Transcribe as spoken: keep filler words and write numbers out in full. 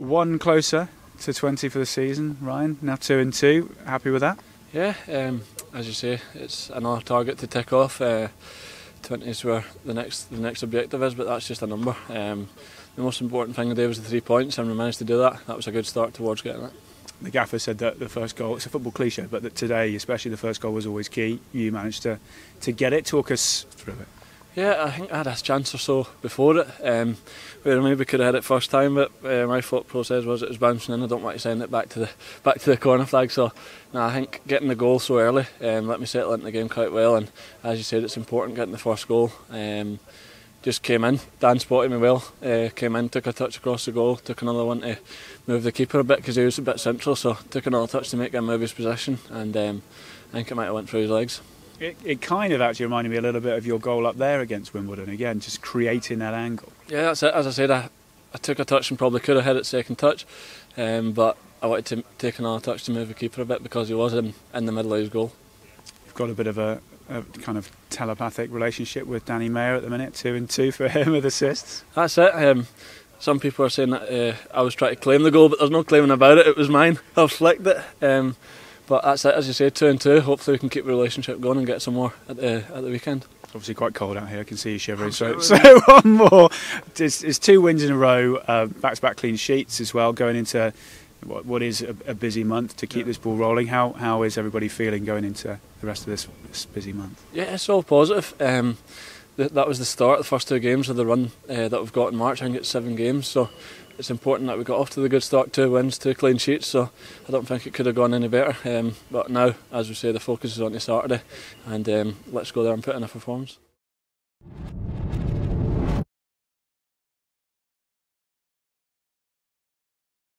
One closer to twenty for the season, Ryan. Now two and two. Happy with that? Yeah, um, as you say, it's another target to tick off. Uh, twenty is where the next the next objective is, but that's just a number. Um, the most important thing today was the three points, and we managed to do that. That was a good start towards getting it. The gaffer said that the first goal, it's a football cliche, but that today, especially the first goal, was always key. You managed to, to get it. Talk us through it. Yeah, I think I had a chance or so before it, um, where maybe could have had it first time, but uh, my thought process was it was bouncing in. I don't want to send it back to the back to the corner flag. So, no, I think getting the goal so early um, let me settle into the game quite well. And as you said, it's important getting the first goal. Um, just came in. Dan spotted me well. Uh, came in, took a touch across the goal, took another one to move the keeper a bit because he was a bit central. So took another touch to make him move his possession, and um, I think it might have went through his legs. It, it kind of actually reminded me a little bit of your goal up there against Wimbledon, again, just creating that angle. Yeah, that's it. As I said, I, I took a touch and probably could have hit it second touch, um, but I wanted to take another touch to move the keeper a bit because he was in, in the middle of his goal. You've got a bit of a, a kind of telepathic relationship with Danny Mayor at the minute, two and two for him with assists. That's it. Um, some people are saying that uh, I was trying to claim the goal, but there's no claiming about it. It was mine. I've flicked it. Um, But that's it, as you say, two and two. Hopefully we can keep the relationship going and get some more at the, at the weekend. Obviously quite cold out here, I can see you shivering. So, so one more. It's, it's two wins in a row, uh, back-to-back clean sheets as well, going into what, what is a, a busy month to keep yeah. this ball rolling. How How is everybody feeling going into the rest of this, this busy month? Yeah, it's all positive. Um, th that was the start, the first two games of the run uh, that we've got in March. I think it's seven games, so it's important that we got off to the good start, two wins, two clean sheets, so I don't think it could have gone any better. Um, but now, as we say, the focus is on to Saturday, and um, let's go there and put in a performance.